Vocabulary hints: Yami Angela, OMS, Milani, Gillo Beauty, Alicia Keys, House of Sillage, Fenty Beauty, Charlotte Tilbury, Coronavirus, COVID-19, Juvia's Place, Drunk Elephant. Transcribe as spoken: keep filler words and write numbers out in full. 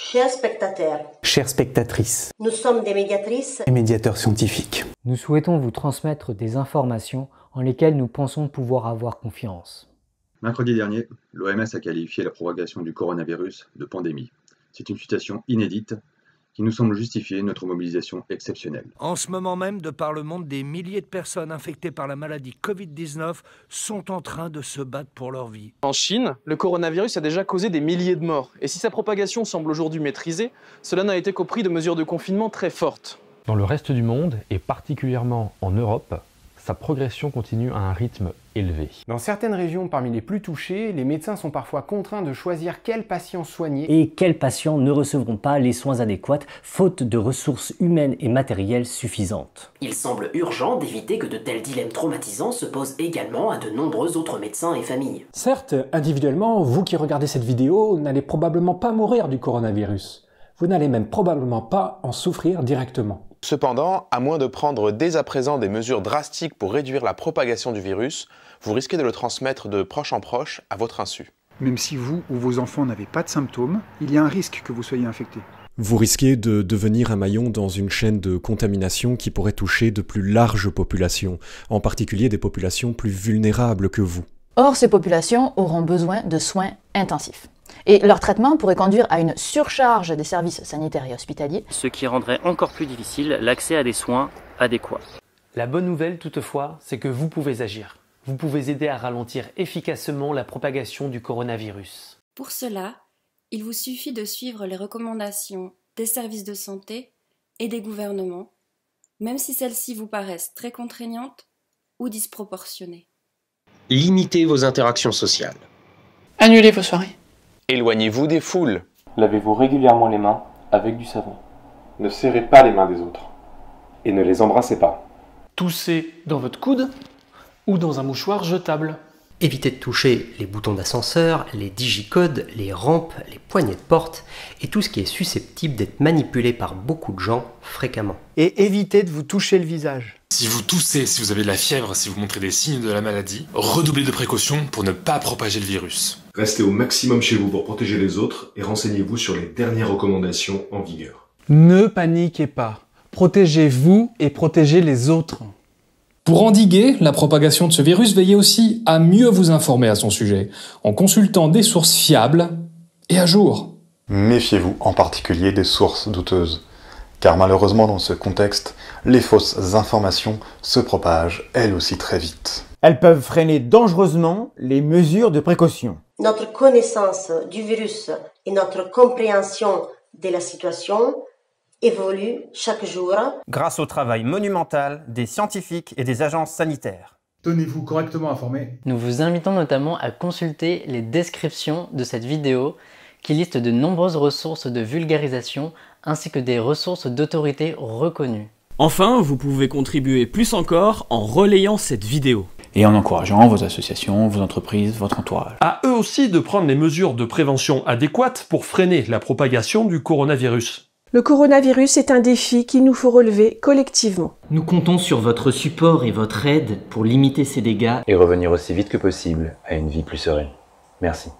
Chers spectateurs, chères spectatrices, nous sommes des médiatrices et médiateurs scientifiques. Nous souhaitons vous transmettre des informations en lesquelles nous pensons pouvoir avoir confiance. Mercredi dernier, l'O M S a qualifié la propagation du coronavirus de pandémie. C'est une situation inédite qui nous semble justifier notre mobilisation exceptionnelle. En ce moment même, de par le monde, des milliers de personnes infectées par la maladie Covid dix-neuf sont en train de se battre pour leur vie. En Chine, le coronavirus a déjà causé des milliers de morts. Et si sa propagation semble aujourd'hui maîtrisée, cela n'a été qu'au prix de mesures de confinement très fortes. Dans le reste du monde, et particulièrement en Europe, sa progression continue à un rythme élevé. Dans certaines régions parmi les plus touchées, les médecins sont parfois contraints de choisir quels patients soigner et quels patients ne recevront pas les soins adéquats, faute de ressources humaines et matérielles suffisantes. Il semble urgent d'éviter que de tels dilemmes traumatisants se posent également à de nombreux autres médecins et familles. Certes, individuellement, vous qui regardez cette vidéo n'allez probablement pas mourir du coronavirus. Vous n'allez même probablement pas en souffrir directement. Cependant, à moins de prendre dès à présent des mesures drastiques pour réduire la propagation du virus, vous risquez de le transmettre de proche en proche à votre insu. Même si vous ou vos enfants n'avez pas de symptômes, il y a un risque que vous soyez infecté. Vous risquez de devenir un maillon dans une chaîne de contamination qui pourrait toucher de plus larges populations, en particulier des populations plus vulnérables que vous. Or, ces populations auront besoin de soins intensifs. Et leur traitement pourrait conduire à une surcharge des services sanitaires et hospitaliers, ce qui rendrait encore plus difficile l'accès à des soins adéquats. La bonne nouvelle toutefois, c'est que vous pouvez agir. Vous pouvez aider à ralentir efficacement la propagation du coronavirus. Pour cela, il vous suffit de suivre les recommandations des services de santé et des gouvernements, même si celles-ci vous paraissent très contraignantes ou disproportionnées. Limitez vos interactions sociales. Annulez vos soirées. Éloignez-vous des foules. Lavez-vous régulièrement les mains avec du savon. Ne serrez pas les mains des autres. Et ne les embrassez pas. Toussez dans votre coude ou dans un mouchoir jetable. Évitez de toucher les boutons d'ascenseur, les digicodes, les rampes, les poignées de porte et tout ce qui est susceptible d'être manipulé par beaucoup de gens fréquemment. Et évitez de vous toucher le visage. Si vous toussez, si vous avez de la fièvre, si vous montrez des signes de la maladie, redoublez de précautions pour ne pas propager le virus. Restez au maximum chez vous pour protéger les autres et renseignez-vous sur les dernières recommandations en vigueur. Ne paniquez pas. Protégez-vous et protégez les autres. Pour endiguer la propagation de ce virus, veillez aussi à mieux vous informer à son sujet, en consultant des sources fiables et à jour. Méfiez-vous en particulier des sources douteuses. Car malheureusement, dans ce contexte, les fausses informations se propagent, elles aussi, très vite. Elles peuvent freiner dangereusement les mesures de précaution. Notre connaissance du virus et notre compréhension de la situation évoluent chaque jour grâce au travail monumental des scientifiques et des agences sanitaires. Tenez-vous correctement informés. Nous vous invitons notamment à consulter les descriptions de cette vidéo qui liste de nombreuses ressources de vulgarisation ainsi que des ressources d'autorité reconnues. Enfin, vous pouvez contribuer plus encore en relayant cette vidéo. Et en encourageant vos associations, vos entreprises, votre entourage. À eux aussi de prendre les mesures de prévention adéquates pour freiner la propagation du coronavirus. Le coronavirus est un défi qu'il nous faut relever collectivement. Nous comptons sur votre support et votre aide pour limiter ces dégâts et revenir aussi vite que possible à une vie plus sereine. Merci.